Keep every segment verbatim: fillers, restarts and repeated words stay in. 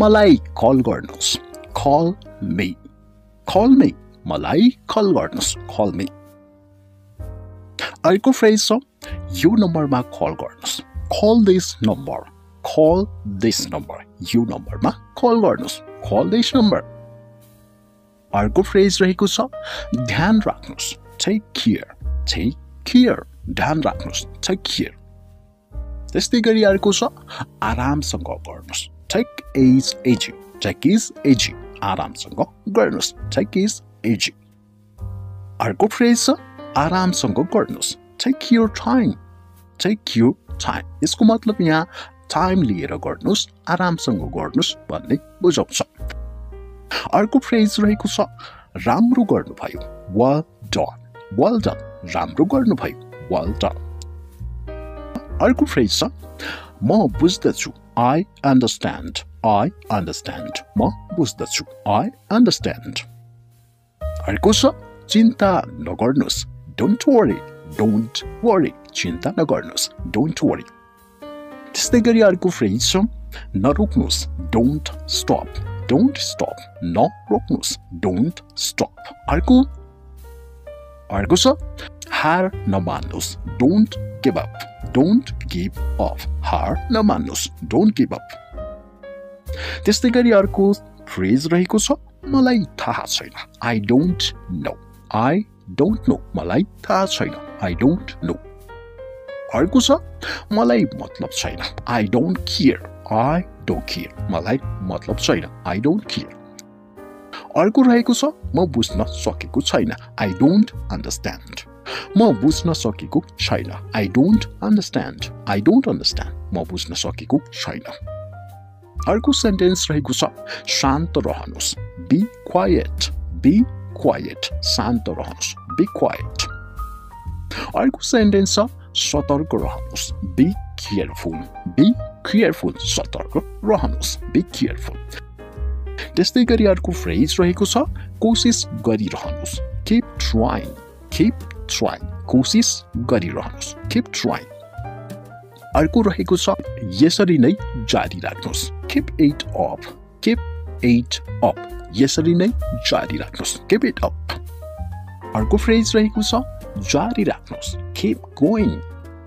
मलाई कल गर्नुस्, call me, call me, मलाई कल गर्नुस्, कल मी। अर्को फ्रेज छ यो नम्बरमा कल गर्नुस्, call this number, call this number, यो नम्बरमा कल गर्नुस्, कल दिस नम्बर। अर्को फ्रेज रहेको छ ध्यान राख्नुस्, टेक केयर, टेक केयर, ध्यान राख्नुस्, टेक केयर। त्यस्तै गरी अर्को छ आरामसँग गर्नुस्, take is easy, take is easy, आरामसँग गर्नुस्, टेक इज इजी। अर्को फ्रेज छ आरामसँग गर्नुस्, take your time, take your time. यसको मतलब यहाँ टाइम लिएर गर्नुस्, आरामसँग गर्नुस् भन्ने बुझाउँछ। अर्को फ्रेज रहेको छ राम्रो गर्नुभयो, वेल डन, वेल डन, राम्रो गर्नुभयो, वेल डन। अर्को फ्रेज छ म बुझ्दछु, आई अन्डरस्ट्यान्ड, आई अन्डरस्ट्यान्ड, म बुझ्दछु, आई अन्डरस्ट्यान्ड। अर्को छ चिन्ता नगर्नुस्, डोन्ट वरी, डोन्ट वरी, चिन्ता नगर्नुस्, डोन्ट वरी। त्यस्तै गरी अर्को फ्रेज छ नरोक्नुहोस्, डोन्ट स्टप, डोन्ट स्टप, नरोक्नुहोस्, डोन्ट स्टप। अर्को अर्को छ हार नमान्नुहोस्, don't give up, don't give up, हार नमान्नुहोस्, डोन्ट गिभ अप। त्यस्तै गरी अर्को फ्रेज रहेको छ मलाई थाहा छैन, I don't know, I don't know, मलाई थाहा छैन, आई डोन्ट नो। अर्को छ मलाई मतलब छैन, I don't care, I don't care, मलाई मतलब छैन, आई डोन्ट केयर। अर्को रहेको छ म बुझ्न सकेको छैन, आई डोन्ट अन्डरस्ट्यान्ड, म बुझ्न सकेको छैन, I don't understand, I don't understand, म बुझ्न सकेको छैन। अर्को सेन्टेन्स रहेको छ शान्त रहनुहोस्, बी क्वाइट, बी क्वाइट, शान्त रहनुहोस्, बी क्वाइट। अर्को सेन्टेन्स छ सतर्क रहनुहोस्, बी केयरफुल, बी केयरफुल, सतर्क रहनुहोस्, बी केयरफुल। त्यस्तै गरी अर्को फ्रेज रहेको छ कोसिस गरिरहनुहोस्, किप ट्राइङ, किप ट्राइङ, कोसिस गरिरहनुहोस्, किप ट्राइङ। अर्को रहेको छ यसरी नै जारी राख्नुहोस्, keep it up, keep it up, यसरी नै जारी राख्नुहोस्, किप इट अप। अर्को फ्रेज रहेको छ जारी राख्नुहोस्, किप गोइङ,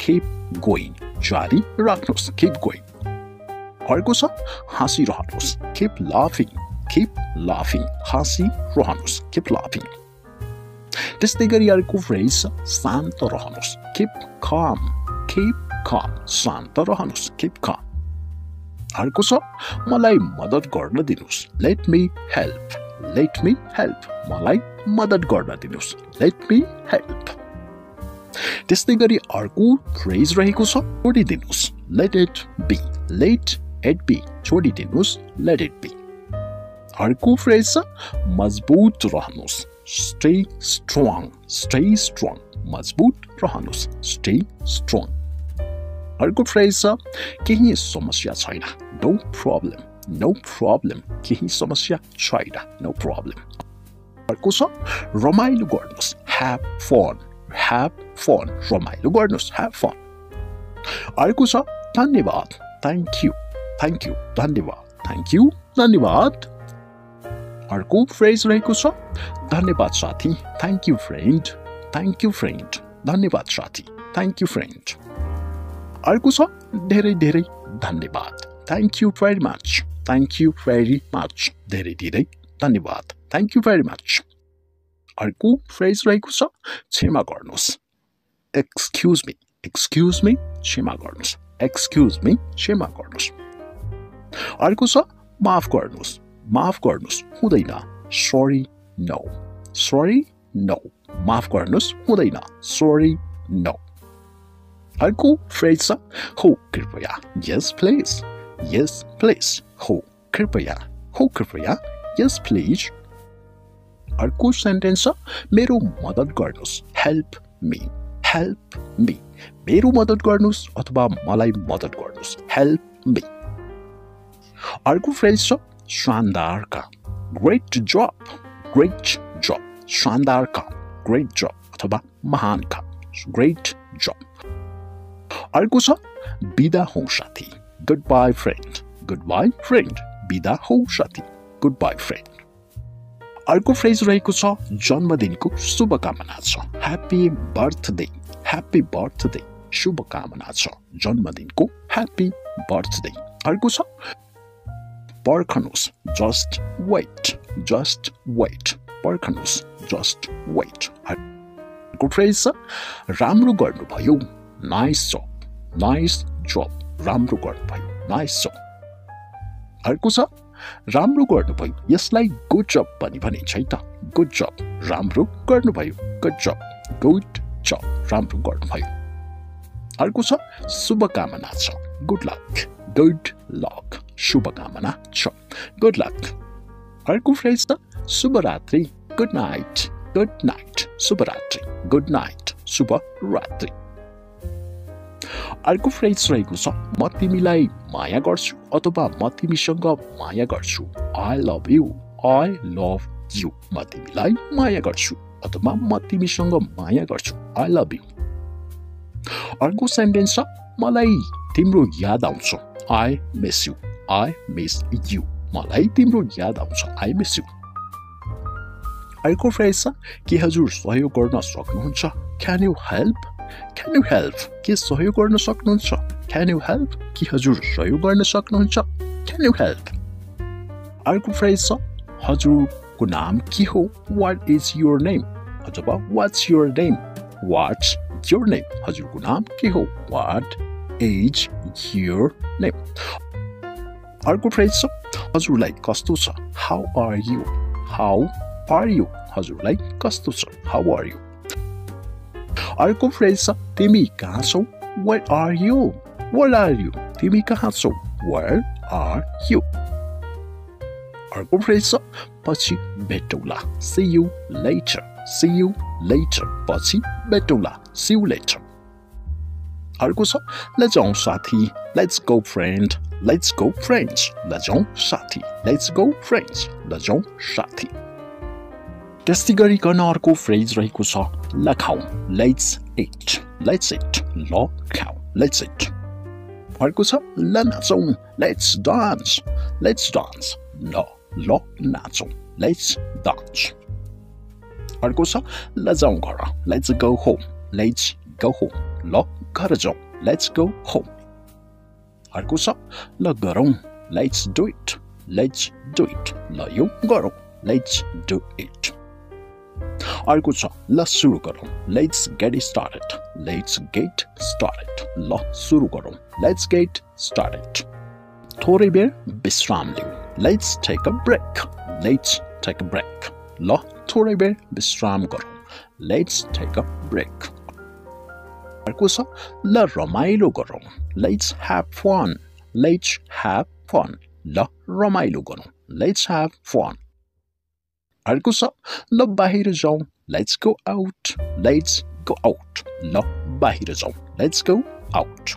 किप गोइङ, जारी राख्नुहोस्, किप गोइङ। अर्को छ हाँसिरहनुहोस्, किप लाफिङ, किप लाफिङ, हाँसिरहनुहोस्, किप लाफिङ। त्यस्तै गरी अर्को फ्रेज छ शान्त रहनुहोस्, किप काम, किप काम, शान्त रहनुहोस्, किप काम। अर्को छ मलाई मद्दत गर्न दिनुहोस्, let me help, let me help, मलाई मद्दत गर्न दिनुहोस्, लेट मी हेल्प। त्यस्तै गरी अर्को फ्रेज रहेको छ छोडिदिनुहोस्, let it be, let it be, छोडिदिनुहोस्, लेट इट बी। अर्को फ्रेज छ मजबुत रहनुहोस्, स्टे स्ट्रङ, स्टे स्ट्रङ, मजबुत रहनुहोस्, स्टे स्ट्रङ। अर्को फ्रेज छ केही समस्या छैन, नो प्रब्लम, नो प्रब्लम, केही समस्या छैन, नो प्रब्लम। अर्को छ रमाइलो गर्नुहोस्, ह्याभ फन, ह्याभ फन, रमाइलो गर्नुहोस्, ह्याभ फन। अर्को छ धन्यवाद, थ्याङ्क यू, थ्याङ्क यू, धन्यवाद, थ्याङ्क यू, धन्यवाद। अर्को फ्रेज रहेको छ धन्यवाद साथी, thank you friend, thank you friend, धन्यवाद साथी, थ्याङ्क यू फ्रेन्ड। अर्को छ धेरै धेरै धन्यवाद, thank you very much, thank you very much, धेरै धेरै धन्यवाद, थ्याङ्क यू भेरी मच। अर्को फ्रेज रहेको छ क्षमा गर्नुहोस्, एक्सक्युज मी, एक्सक्युज मी, क्षमा गर्नुहोस्, एक्सक्युज मी, क्षमा गर्नुहोस्। अर्को छ माफ गर्नुहोस्, माफ गर्नुहोस्, हुँदैन, सरी नो, सरी नो, माफ गर्नुहोस्, हुँदैन, सरी नो। अर्को फ्रेज छ हो कृपया, यस प्लिज, यस प्लिज, हो कृपया, हो कृपया, यस प्लिज। अर्को सेन्टेन्स छ मेरो मद्दत गर्नुहोस्, हेल्प मी, हेल्प मी, मेरो मद्दत गर्नुहोस् अथवा मलाई मद्दत गर्नुहोस्, हेल्प मी। अर्को फ्रेज छ शानदार काम, ग्रेट जब, ग्रेट जब, शानदार काम, ग्रेट जब अथवा महान काम, ग्रेट जब। अर्को छ बिदा हौ साथी, goodbye friend, goodbye friend, बिदा हौ साथी, गुड बाय फ्रेन्ड। अर्को फ्रेज रहेको छ जन्मदिनको शुभकामना छ, ह्याप्पी बर्थडे, ह्याप्पी बर्थडे, शुभकामना छ जन्मदिनको, ह्याप्पी बर्थडे। अर्को छ पर्खनुहोस्, जस्ट वेट, जस्ट वेट, पर्खनुहोस्, जस्ट वेट। अर्को फ्रेज छ राम्रो गर्नुभयो, नाइस जब, नाइस जब, राम्रो गर्नुभयो, नाइस जब। अर्को छ राम्रो गर्नुभयो, यसलाई गुड जब पनि भनिन्छ है त, गुड जब, राम्रो गर्नुभयो, गुड जब, गुड जब, राम्रो गर्नुभयो। अर्को छ शुभकामना छ, गुड लक, गुड लक, शुभकामना छ, गुड लक। अर्को फ्रेज छ शुभरात्रि, गुड नाइट, गुड नाइट, शुभरात्रि, गुड नाइट, शुभरात्रि। अर्को फ्रेज रहेको छ म तिमीलाई माया गर्छु अथवा म तिमीसँग माया गर्छु, I love you, I love you, म तिमीलाई माया गर्छु अथवा म तिमीसँग माया गर्छु, आई लभ यु। अर्को सेन्टेन्स छ मलाई तिम्रो याद आउँछ, I miss you, I miss you, मलाई तिम्रो याद आउँछ, आई मिस यु। अर्को फ्रेज छ के हजुर सहयोग गर्न सक्नुहुन्छ, can you help, Can you help? के सहयोग गर्न सक्नुहुन्छ? Can you help? के हजुर सहयोग गर्न सक्नुहुन्छ? Can you help? अर्को फ्रेज छ हजुरको नाम के हो, What is your name? अथवा What's your name? What's your name? हजुरको नाम के हो, What is your name? अर्को फ्रेज छ हजुरलाई कस्तो छ, How are you? How are you? हजुरलाई कस्तो छ, How are you? अर्को फ्रेज छ तिमी कहाँ छौ, where are you, where are you, तिमी कहाँ छौ, वेयर आर यु। अर्को फ्रेज छ पछि भेटौँला, see you later, see you later, पछि भेटौँला, सी यु लेटर। अर्को छ लजाउँ साथी, let's go friend, let's go friends, लजाउँ साथी, लेट्स गो फ्रेन्ड्स, लजाउँ साथी। त्यस्तै गरिकन अर्को फ्रेज रहेको छ लखाउँ, लेट्स इट, लेट्स इट, लखाउँ, लेट्स इट। अर्को छ ल नाचौँ, लेट्स डान्स, लेट्स डान्स, ल ल नाचौँ, लेट्स डान्स। अर्को छ लजाउँ घर, let's go home, let's go home, ल घर जाउँ, लेट्स गो होम। अर्को छ ल गरौँ, let's do it, let's do it, ल यो गरौँ, लेट्स डु इट। अर्को छ ल सुरु गरौँ, let's get started, let's get started, ल सुरु गरौँ, लेट्स गेट स्टार्टेड। थोरै बेर विश्राम लिउँ, let's take a break, let's take a break, ल थोरै बेर विश्राम गरौँ, लेट्स टेक अ ब्रेक। अर्को छ ल रमाइलो गरौँ, let's have fun, let's have fun, ल रमाइलो गरौँ, लेट्स ह्याभ फन। अर्को छ ल बाहिर जाउँ, let's go out, let's go out, ल बाहिर जाउँ, लेट्स गो आउट।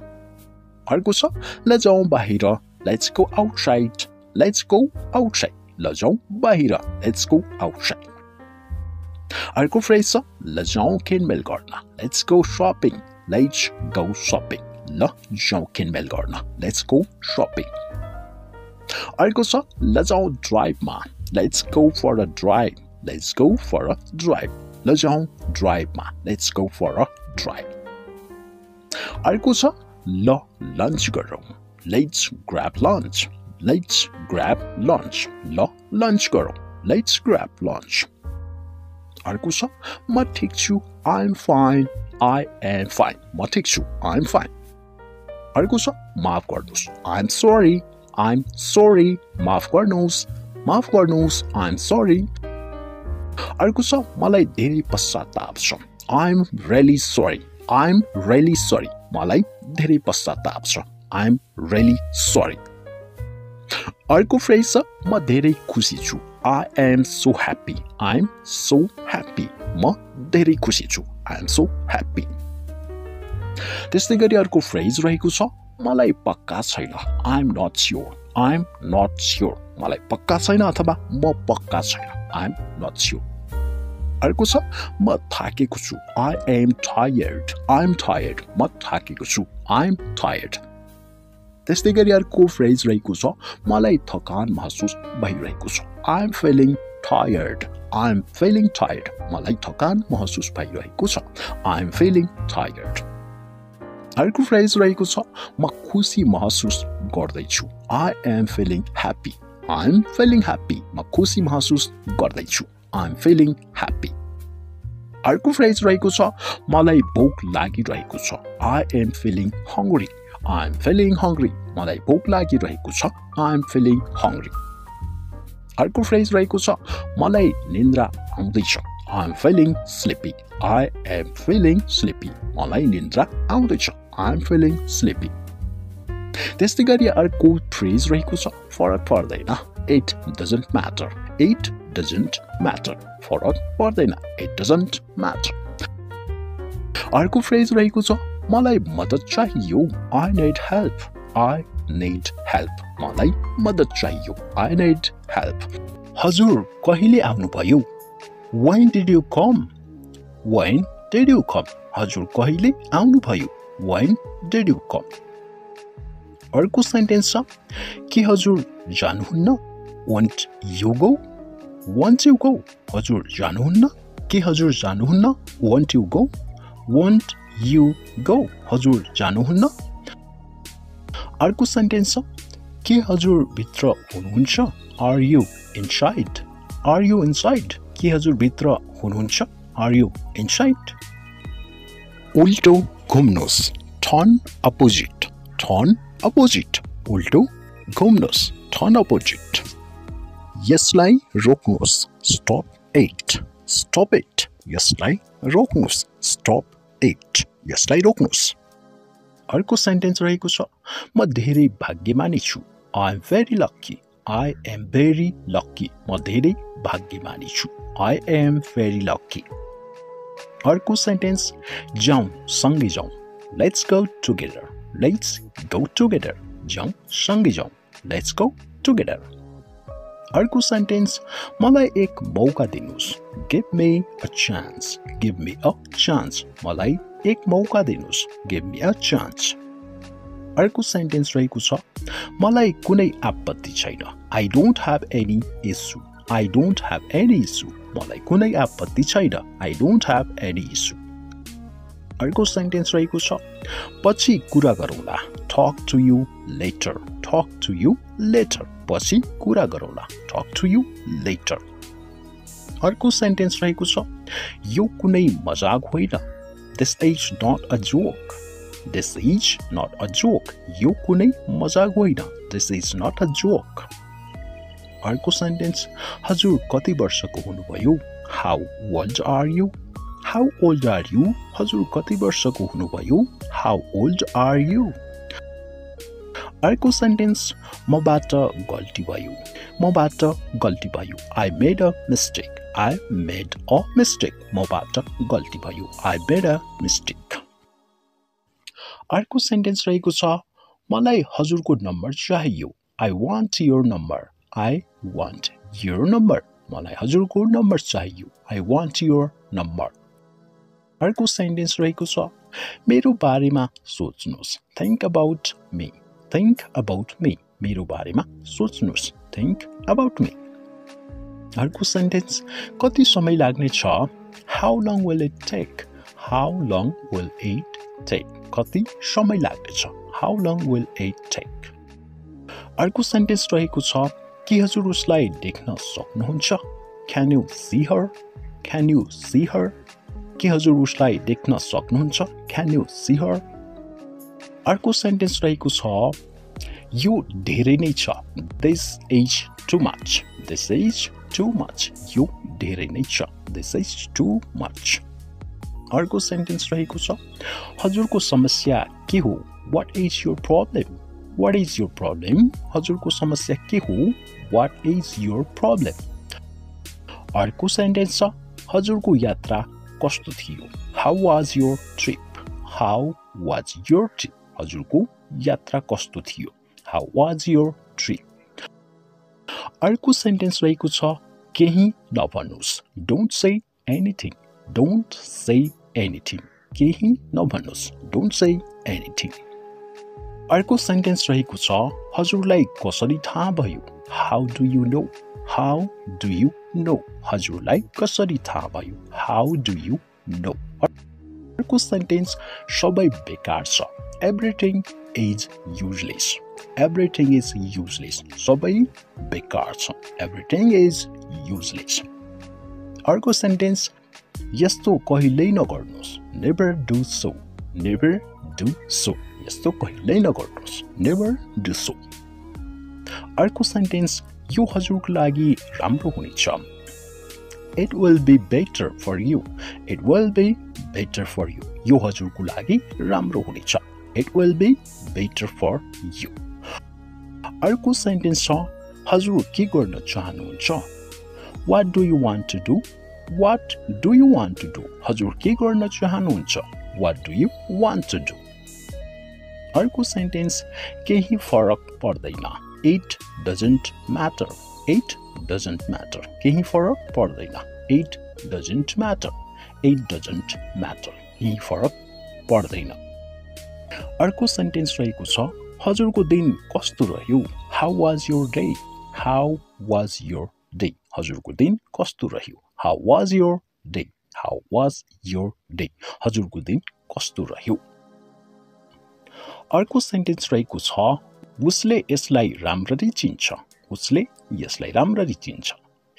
अर्को छ ल जाउँ बाहिर, let's go outside, let's go outside, ल जाउँ बाहिर, लेट्स गो आउटसाइड। अर्को फ्रेज छ ल जाउँ किनमेल गर्न, let's go shopping, let's go shopping, ल जाउँ किनमेल गर्न, लेट्स गो सपिङ। अर्को छ ल जाउँ ड्राइभमा, let's go for a drive, let's go for a drive, ल जाउँ ड्राइभमा, let's go for a drive। अर्को छ ल लन्च गरौँ, let's grab lunch, let's grab lunch, ल लन्च गरौँ, let's grab lunch। अर्को छ म ठिक छु, I'm fine, I am fine, म ठिक छु, I'm fine। अर्को छ माफ गर्नुस्, I'm sorry, I'm sorry, माफ गर्नुस्, माफ गर्नुहोस्, आई एम सरी। अर्को छ मलाई धेरै पश्चाताप छ, I am really sorry, I am really sorry, मलाई धेरै पश्चाताप छ, आई एम रियली सरी। अर्को फ्रेज छ म धेरै खुसी छु, I am so happy, I am so happy, म धेरै खुसी छु, आई एम सो ह्याप्पी। त्यस्तै गरी अर्को फ्रेज रहेको छ मलाई पक्का छैन, I am not sure, I am not sure, मलाई पक्का छैन अथवा म पक्का छैन, आई एम नट स्योर। अर्को छ म थाकेको छु, I am tired, I am tired, म थाकेको छु, आई एम टायर्ड। त्यस्तै गरी अर्को फ्रेज रहेको छ, मलाई थकान महसुस भइरहेको छ। I am feeling tired, I am feeling tired, मलाई थकान महसुस भइरहेको छ। I am feeling tired. अर्को फ्रेज रहेको छ, म खुसी महसुस गर्दैछु। I am feeling happy, I am feeling happy, म खुसी महसुस गर्दैछु। I am feeling happy. अर्को फ्रेज रहेको छ, मलाई भोक लागिरहेको छ। I am feeling hungry, I am feeling hungry, मलाई भोक लागिरहेको छ। I am feeling hungry. अर्को फ्रेज रहेको छ, मलाई निन्द्रा आउँदैछ। I am feeling sleepy, I am feeling sleepy, मलाई निन्द्रा आउँदैछ। I am feeling sleepy. त्यस्तै गरी अर्को फ्रेज रहेको छ, फरक पर्दैन, it doesn't matter, it doesn't matter, फरक पर्दैन, इट डजन्ट म्याटर। अर्को फ्रेज रहेको छ, मलाई मद्दत चाहियो। I need help, I need help, मलाई मद्दत चाहियो। I need help. हजुर कहिले आउनुभयो? When did you come, when did you कम, हजुर कहिले आउनुभयो? When did you come. अर्को सेन्टेन्स छ, के हजुर जानुहुन्न? Won't you go, won't you go, हजुर जानुहुन्न? के हजुर जानुहुन्न? Won't you go, won't you go, हजुर जानुहुन्न? अर्को सेन्टेन्स छ, के हजुर भित्र हुनुहुन्छ? Are you inside, are you inside, के हजुर भित्र हुनुहुन्छ? Are you inside. उल्टो घुम्नुहोस्, टर्न अपोजिट, टर्न अपोजिट, उल्टो घुम्नुहोस्, टर्न अपोजिट। यसलाई रोक्नुहोस्, स्टप इट, स्टप इट, यसलाई रोक्नुहोस्, स्टप इट, यसलाई रोक्नुहोस्। अर्को सेन्टेन्स रहेको छ, म धेरै भाग्यमानी छु। I am very lucky, I am very lucky, म धेरै भाग्यमानी छु। I am very lucky. अर्को सेन्टेन्स, जाउँ सँगै जाउँ, let's go together, let's go together, जाउँ सँगै जाउँ, लेट्स गो टुगेदर। अर्को सेन्टेन्स, मलाई एक मौका दिनुहोस्। Give me a chance, give me a chance, मलाई एक मौका दिनुहोस्। Give me a chance. अर्को सेन्टेन्स रहेको छ, मलाई कुनै आपत्ति छैन। I don't have any issue, I don't have any issue, मलाई कुनै आपत्ति छैन। I don't have any issue. अर्को सेन्टेन्स रहेको छ, पछि कुरा गरौँला। Talk to you later, talk to you later, पछि कुरा गरौँला। Talk to you later. अर्को सेन्टेन्स रहेको छ, यो कुनै मजाक होइन। This is not a joke, this is not a joke, यो कुनै मजाक होइन। This is not a joke. अर्को सेन्टेन्स, हजुर कति वर्षको हुनुभयो? How old are you, how old are you, हजुर कति वर्षको हुनुभयो? How old are you. अर्को सेन्टेन्स, मबाट गल्ती भयो, मबाट गल्ती भयो। I made a mistake, I made a mistake, मबाट गल्ती भयो। I made a mistake. अर्को सेन्टेन्स रहेको छ, मलाई हजुरको नम्बर चाहियो। I want your number, I want your number, मलाई हजुरको नम्बर चाहियो। I want your number. अर्को सेन्टेन्स रहेको छ, मेरो बारेमा सोच्नुहोस्। Think about me, think about me, मेरो बारेमा सोच्नुहोस्। Think about me. अर्को सेन्टेन्स, कति समय लाग्ने छ? How long will it take, how long will it take, कति समय लाग्नेछ? How long will it take. अर्को सेन्टेन्स रहेको छ, के हजुर उसलाई देख्न सक्नुहुन्छ? Can you see her, can you see her, के हजुर उसलाई देख्न सक्नुहुन्छ? Can you see her. अर्को सेन्टेन्स रहेको छ, यो धेरै नै छ। This is too much, this is too much, यो धेरै नै छ। This is too much. अर्को सेन्टेन्स रहेको छ, हजुरको समस्या के हो? What is your problem, what is your problem, हजुरको समस्या के हो? What is your problem. अर्को सेन्टेन्स छ, हजुरको यात्रा कस्तो थियो? How was your trip, how was your trip, हजुरको यात्रा कस्तो थियो? How was your trip. अर्को सेन्टेन्स रहेको छ, केही नभन्नुहोस्। Don't say anything, don't say anything, केही नभन्नुहोस्। Don't say anything. अर्को सेन्टेन्स रहेको छ हजुरलाई कसरी थाहा भयो how do you know how do you know हजुरलाई कसरी थाहा भयो हाउ डु यु नो अर्को सेन्टेन्स सबै बेकार छ everything is useless everything is useless सबै बेकार छ एभ्रिथिङ इज युजलेस अर्को सेन्टेन्स यस्तो कहिल्यै नगर्नुस् never do so never do so यस्तो कहिल्यै नगर्नुस् नेभर डु सो अर्को सेन्टेन्स यो हजुरको लागि राम्रो हुनेछ it will be better for you it will be better for you यो हजुरको लागि राम्रो हुनेछ it will be better for you अर्को सेन्टेन्स छ हजुर के गर्न चाहनुहुन्छ what do you want to do what do you want to do हजुर के गर्न चाहनुहुन्छ what do you want to do अर्को सेन्टेन्स केही फरक पर्दैन it doesn't matter it doesn't matter केही फरक पर्दैन it doesn't matter it doesn't matter केही फरक पर्दैन अर्को सेन्टेन्स रहेको छ हजुरको दिन कस्तो रह्यो how was your day how was your day हजुरको दिन कस्तो रह्यो How was your day? How was your day? हजुरको दिन कस्तो रह्यो? अर्को सेन्टेन्स रहेको छ उसले यसलाई राम्ररी चिन्छ उसले यसलाई राम्ररी चिन्छ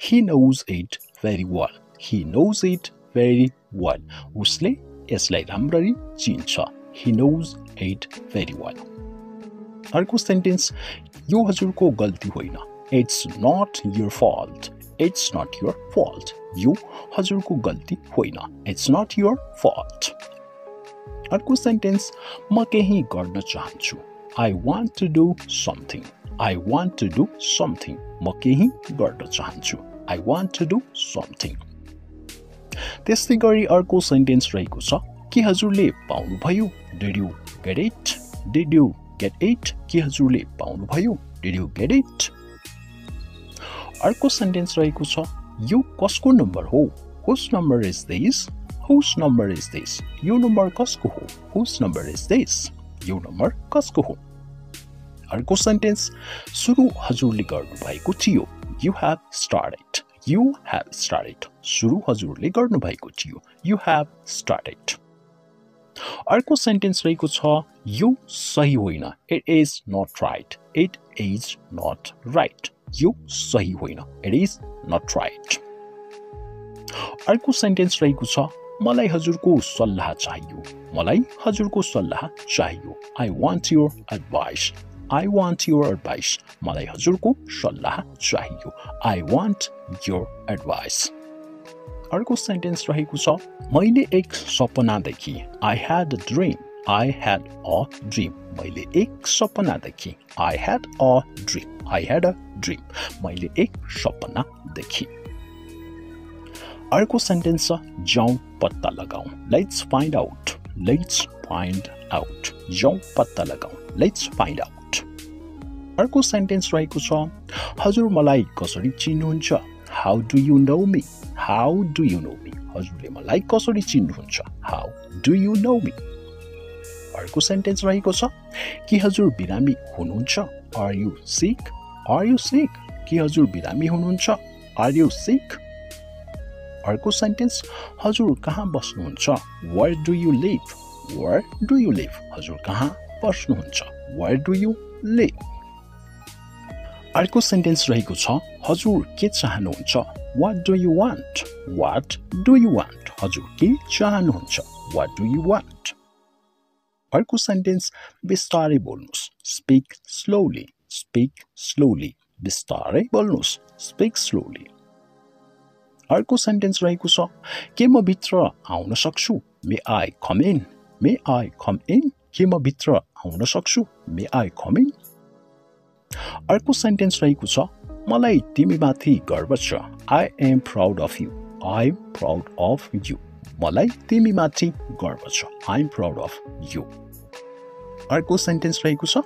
He knows it very well. He knows it very well. उसले यसलाई राम्ररी चिन्छ He knows it very well. अर्को सेन्टेन्स यो हजुरको गल्ती होइन It's not your fault. It's not your fault. यो हजुरको गल्ती होइन. It's not your fault. अर्को सेन्टेन्स म केही गर्न चाहन्छु. I want to do something. I want to do something. म केही गर्न चाहन्छु. I want to do something. त्यस्तै गरी अर्को सेन्टेन्स रहेको छ के हजुरले पाउनुभयो? Did you get it? Did you get it? के हजुरले पाउनुभयो? Did you get it? अर्को सेन्टेन्स रहेको छ यो कसको नम्बर हो whose number is this whose number is this यो नम्बर कसको हो हुज नम्बर इज दिस यो नम्बर कसको हो अर्को सेन्टेन्स सुरु हजुरले गर्नु भएको थियो you have started you have started सुरु हजुरले गर्नु भएको थियो यु ह्याभ स्टार्टेड अर्को सेन्टेन्स रहेको छ यो सही होइन it is not right it is not right यो सही होइन इट इज नट राइट अर्को सेन्टेन्स रहेको छ मलाई हजुरको सल्लाह चाहियो मलाई हजुरको सल्लाह चाहियो I want your advice I want your advice मलाई हजुरको सल्लाह चाहियो आई वान्ट योर एडभाइस अर्को सेन्टेन्स रहेको छ मैले एक सपना देखेँ I had a dream I had a dream. मैले एक सपना देखेँ. I had a dream. I had a dream. मैले एक सपना देखेँ. अर्को सेन्टेन्स छ जाउँ पत्ता लगाऊ. Let's find out. Let's find out. जाउँ पत्ता लगाऊ. Let's find out. अर्को सेन्टेन्स रहेको छ हजुर मलाई कसरी चिन्नुहुन्छ? How do you know me? How do you know me? हजुरले मलाई कसरी चिन्नुहुन्छ? How do you know me? अर्को सेन्टेन्स रहेको छ कि हजुर बिरामी हुनुहुन्छ are you sick are you sick कि हजुर बिरामी हुनुहुन्छ आर यु सिक अर्को सेन्टेन्स हजुर कहाँ बस्नुहुन्छ where do you live where do you live हजुर कहाँ बस्नुहुन्छ वेयर डु यु लिभ अर्को सेन्टेन्स रहेको छ हजुर के चाहनुहुन्छ what do you want what do you want हजुर के चाहनुहुन्छ वाट डु यु वान्ट अर्को सेन्टेन्स बिस्तारै बोल्नुस् स्पीक स्लोली स्पीक स्लोली बिस्तारै बोल्नुस् स्पीक स्लोली अर्को सेन्टेन्स रहेको छ के म भित्र आउन सक्छु may I come in may I come in के म भित्र आउन सक्छु मे आई कम इन अर्को सेन्टेन्स रहेको छ मलाई तिमीमाथि गर्व छ I am proud of you I am proud of you मलाई तिमीमाथि गर्व छ I am proud of you अर्को सेन्टेन्स रहेको छ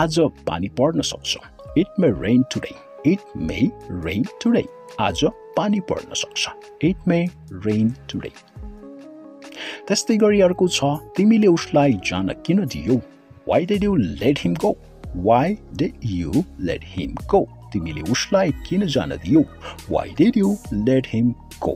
आज पानी पर्न सक्छ it may rain today it may rain today आज पानी पर्न सक्छ इट मे रेन टुडे त्यस्तै गरी अर्को छ तिमीले उसलाई जान किन दियौ Why did you let him go? Why did you let him go? तिमीले उसलाई किन जान दियौ? Why did you let him go?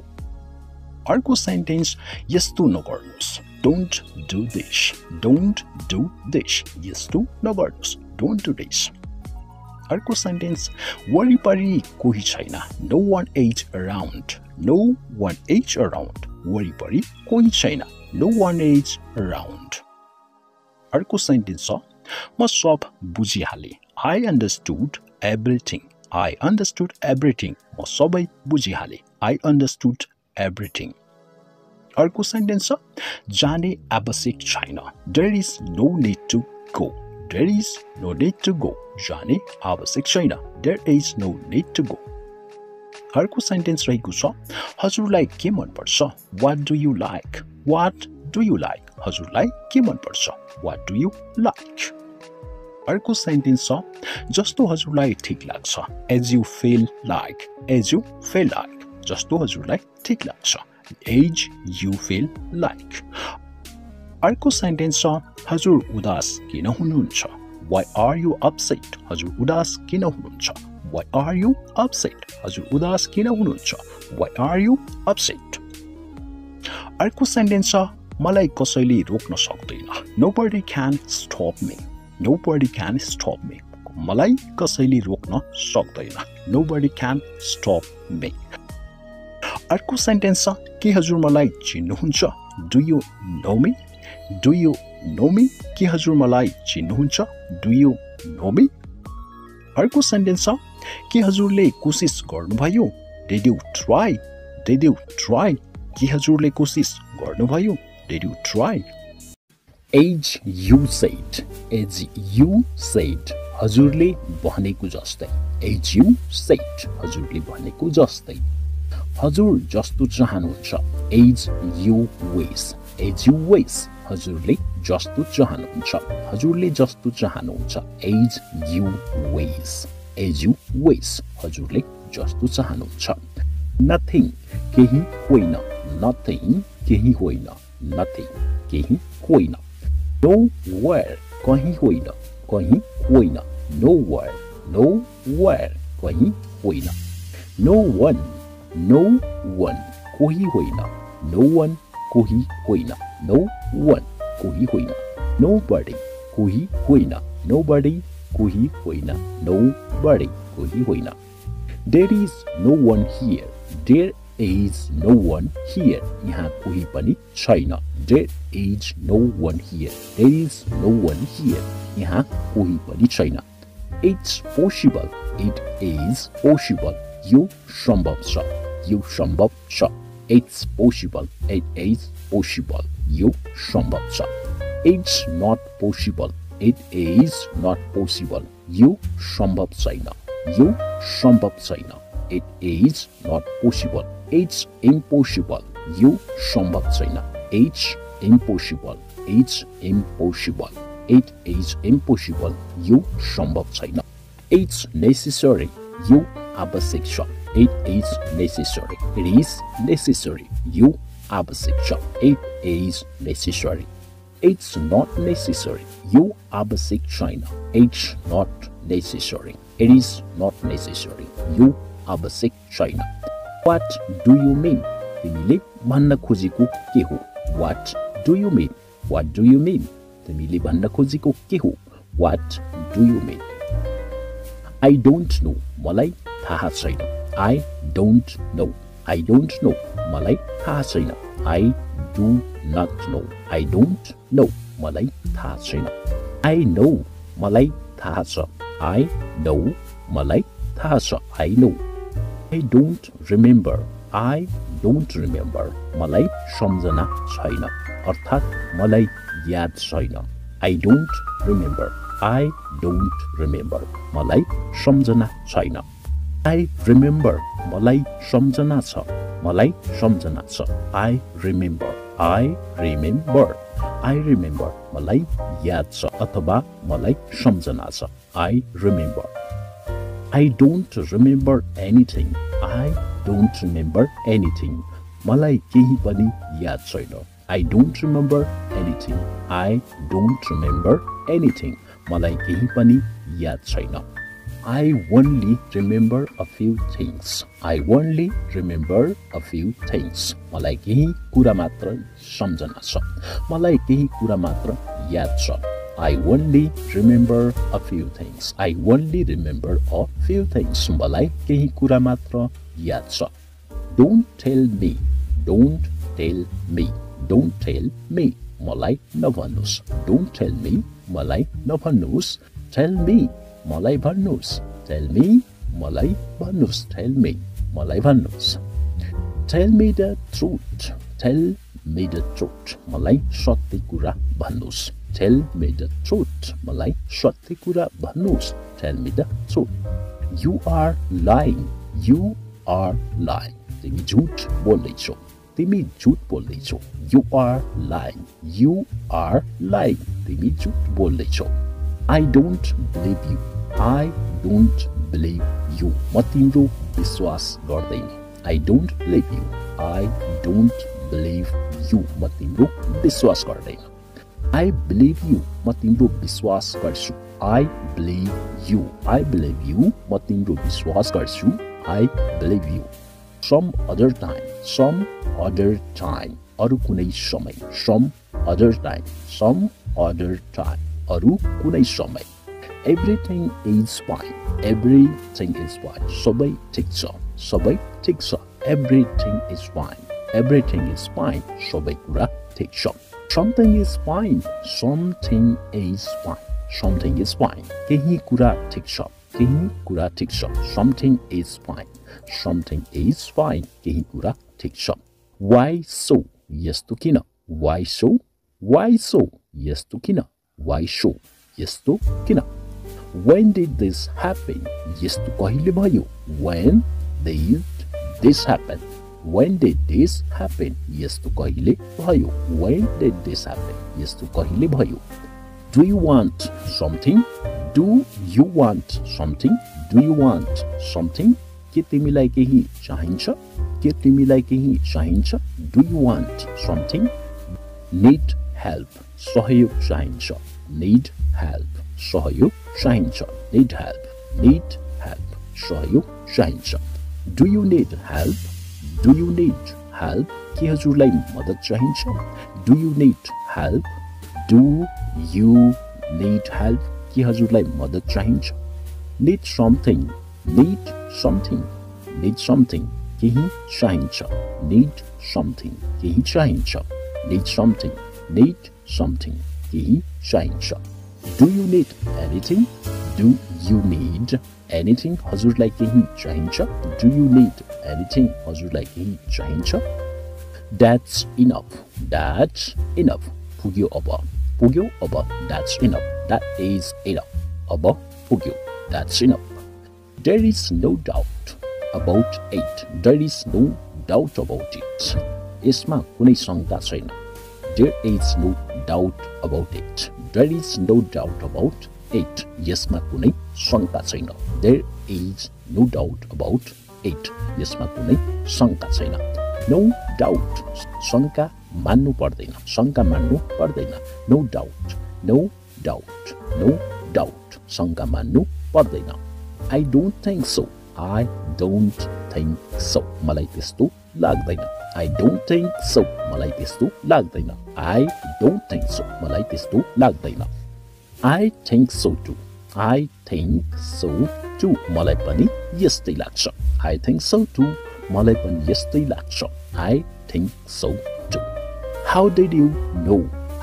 अर्को सेन्टेन्स यस्तो नगर्नुस्. Don't do this. Don't do this. यस्तो नगर्नुस्. Don't do this. अर्को सेन्टेन्स वरिपरि कोही छैन. No one is around. No one is around. वरिपरि कोही छैन. No one is around. अर्को सेन्टेन्स छ म सब बुझिहाले. I understood everything. I understood everything. म सबै बुझिहाले. I understood everything. अर्को सेन्टेन्स छ जाने आवश्यक छैन. There is no need to go. There is no need to go. जाने आवश्यक छैन. There is no need to go. अर्को सेन्टेन्स रहेको छ हजुरलाई के मन पर्छ? What do you like? What do you like? हजुरलाई के मन पर्छ? What do you like? अर्को सेन्टेन्स छ जस्तो हजुरलाई ठीक लाग्छ. As you feel like. As you feel like. जस्तो हजुरलाई ठीक लाग्छ. As you feel like. अर्को सेन्टेन्स छ हजुर उदास किन हुनुहुन्छ? Why are you upset? हजुर उदास किन हुनुहुन्छ? Why are you upset? हजुर उदास किन हुनुहुन्छ? Why are you upset? अर्को सेन्टेन्स छ मलाई कसैले रोक्न सक्दैन. Nobody can stop me. Nobody can stop me. मलाई कसैले रोक्न सक्दैन. Nobody can stop me. अर्को सेन्टेन्स छ के हजुर मलाई चिन्नुहुन्छ? Do you know me? Do you know me? के हजुर मलाई चिन्नुहुन्छ? Do you know me? अर्को सेन्टेन्स छ के हजुरले कोसिस गर्नुभयो? Did you try? Did you try? के हजुरले कोसिस गर्नुभयो? Did you try? As you said. As you said. हजुरले भनेको जस्तै. As you said. हजुरले भनेको जस्तै. हजुर जस्तो चाहनुहुन्छ. As you wish. As you wish. हजुरले जस्तो चाहनुहुन्छ. हजुरले जस्तो चाहनुहुन्छ. As you wish. As you wish. हजुरले जस्तो चाहनुहुन्छ. Nothing. केही होइन. Nothing. केही होइन. Nothing. केही होइन. Nowhere. कहीं होइन. कहीं होइन. Nowhere. Nowhere. कहीं होइन. No one. No one. कोही होइन. No one. कोही होइन. No one. कोही होइन. Nobody. कोही होइन. Nobody. कोही होइन. Nobody. कोही होइन. There is no one here. There is no one here. यहाँ कोही पनि छैन. There is no one here. There is no one here. यहाँ कोही पनि छैन. It's possible. It is possible. यो सम्भव छ. यो सम्भव छ. It's possible. It is possible. यो सम्भव छ. It's not possible. It is not possible. यो सम्भव छैन. यो सम्भव छैन. It is not possible. It's impossible. You सम्भव छैन. It's impossible. It's impossible. It is impossible. You सम्भव छैन. It's necessary. You आवश्यक छ. It is necessary. It is necessary. You आवश्यक छ. It is necessary. It's not necessary. You आवश्यक छैन. It's not necessary. It is not necessary. You आवश्यक छैन. What do you mean? तिमीले भन्न खोजेको के हो? What do you mean? What do you mean? तिमीले भन्न खोजेको के हो? What do you mean? I don't know. मलाई थाहा छैन. I don't know. I don't know. मलाई थाहा छैन. I do not know. I don't know. मलाई थाहा छैन. I know. मलाई थाहा छ. I know. मलाई थाहा छ. I know. I don't remember. I don't remember. मलाई सम्झना छैन. अर्थात् मलाई याद छैन. I don't remember. I don't remember. मलाई सम्झना छैन. I remember. मलाई सम्झना छ. मलाई सम्झना छ. I remember. I remember. I remember. मलाई याद छ अथवा मलाई सम्झना छ. I remember. I don't remember anything. I don't remember anything. मलाई केही पनि याद छैन. I don't remember anything. I don't remember anything, मलाई केही पनि याद छैन. I only remember a few things. I only remember a few things. मलाई केही कुरा मात्र सम्झना छ. मलाई केही कुरा मात्र याद छ. I only remember a few things. I only remember a few things. मलाई केही कुरा मात्र याद छ. Don't tell me. Don't tell me. Don't tell me. मलाई नभन्नुस्. Don't tell me. मलाई नभन्नुस्. Tell me. मलाई भन्नुस्. Tell me. मलाई भन्नुस्. Tell me. मलाई भन्नुस्. Tell me the truth. Tell me the truth. मलाई सत्य कुरा भन्नुस्. Tell me the truth. मलाई सत्य कुरा भन्नुस्. Tell me the truth. You are lying. You are lying. तिमी झुट बोल्दैछौ. तिमी झुट बोल्दैछौ. You are lying. You are lying. तिमी झुट बोल्दैछौ. I don't believe you. I don't believe you. म तिम्रो विश्वास गर्दैन. I don't believe you. I don't believe you. म तिम्रो विश्वास गर्दैन. I believe you. म तिम्रो विश्वास गर्छु. I believe you. I believe you. म तिम्रो विश्वास गर्छु. I believe you. Some other time. Some other time. अरू कुनै समय. Some other time. Some other time. अरू कुनै समय. Everything is fine. Everything is fine. सबै ठिक छ. सबै ठिक छ. Everything is fine. Everything is fine. सबै कुरा ठिक छ. Something is fine. Something is fine. Something is fine. केही कुरा ठिक छ. केही कुरा ठिक छ. Something is fine. Something is fine. केही कुरा ठिक छ. Why so? यस्तो किन? Why so? Why so? यस्तो किन? Why so? यस्तो किन? When did this happen? यस्तो कहिले भयो? When did this happen? When did this happen? यस्तो कहिले भयो? When did this happen? यस्तो कहिले भयो? Do you want something? Do you want something? Do you want something? के तिमीलाई केही चाहिन्छ? के तिमीलाई केही चाहिन्छ? Do you want something? Need help. सहयोग चाहिन्छ. Need help. सहयोग चाहिन्छ. Need help. Need help. सहयोग चाहिन्छ. Do you need help? Do you need help? के हजुरलाई मद्दत चाहिन्छ? Do you need help? Do you need help? के हजुरलाई मद्दत चाहिन्छ? Need something. Need something. Need something. केही चाहिन्छ. Need something. केही चाहिन्छ. Need something. Need something. Kehi चाहिन्छ. Do you need anything? Do you need anything? हजुरलाई केही चाहिन्छ? Do you need anything? हजुरलाई केही चाहिन्छ? That's enough. That's enough. पुग्यो अब. पुग्यो अब. That's enough. That is enough. अब पुग्यो. That's enough. There is no doubt about it. There is no doubt about it. यसमा कुनै शंका छैन. There is no doubt about it. There is no doubt about it. यसमा कुनै शंका छैन. There is no doubt about it. यसमा कुनै शंका छैन. No doubt. शंका मान्नु पर्दैन. शंका मान्नु पर्दैन. No doubt. No doubt. No doubt. शंका मान्नु पर्दैन. I don't think so. I don't think so. मलाई त्यस्तो लाग्दैन. I don't think so. मलाई त्यस्तो लाग्दैन. I don't think so. मलाई त्यस्तो लाग्दैन. I think so too. I think so too. मलाई पनि यस्तै लाग्छ. I think so too. मलाई पनि यस्तै लाग्छ. I think so too. How did you know?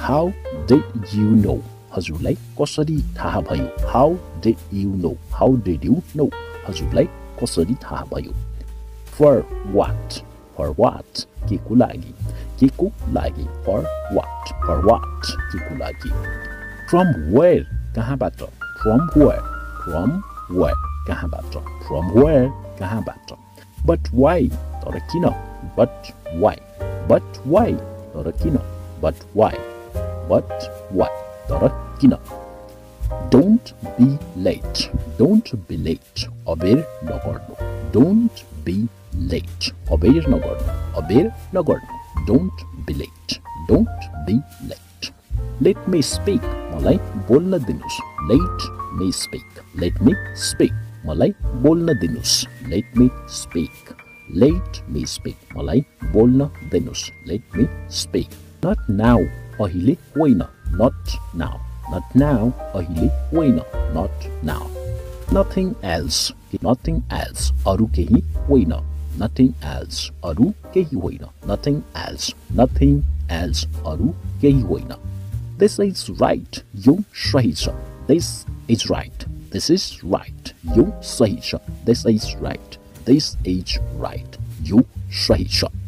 How did you know? हजुरलाई कसरी थाहा भयो? How did you know? How did you know? हजुरलाई कसरी थाहा भयो? For what? For what? के को लागि? के को लागि? For what? For what? के को लागि? From where? कहाँबाट? From where? From where? कहाँबाट? From where? कहाँबाट? But why? तर किन? But why? But why? तर किन? But why? But why? तर किन? Don't be late. Don't be late. अबेर नगर्नु. Don't be late. Abir nagarnu. Abir nagarnu. Don't be late. Don't be late. Let me speak. मलाई बोल्न दिनुस्. Let me speak. Let me speak. मलाई बोल्न दिनुस्. Let me speak. Let me speak. मलाई बोल्न दिनुस्. Let me speak. Not now. अहिले होइन. Not now. Not now. अहिले होइन. Not now. Nothing else. Nothing else. अरू केही होइन. Nothing else. अरू केही होइन. Nothing else. Nothing else. अरू केही होइन. This is right. You sahi cha. This is right. This is right. You sahi cha. This is right. This is right. You sahi cha.